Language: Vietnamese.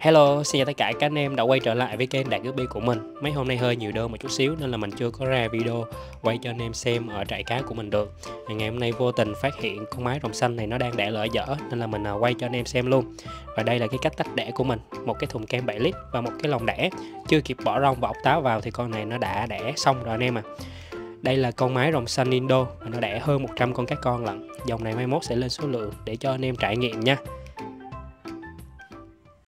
Hello, xin chào tất cả các anh em đã quay trở lại với kênh Đạt Guppy của mình. Mấy hôm nay hơi nhiều đơn một chút xíu nên là mình chưa có ra video quay cho anh em xem ở trại cá của mình được. Ngày hôm nay vô tình phát hiện con mái rồng xanh này nó đang đẻ lỡ dở nên là mình quay cho anh em xem luôn. Và đây là cái cách tách đẻ của mình, một cái thùng kem 7 lít và một cái lồng đẻ. Chưa kịp bỏ rong và ốc táo vào thì con này nó đã đẻ xong rồi anh em à. Đây là con mái rồng xanh Indo, nó đẻ hơn 100 con cá con lận. Dòng này mai mốt sẽ lên số lượng để cho anh em trải nghiệm nha.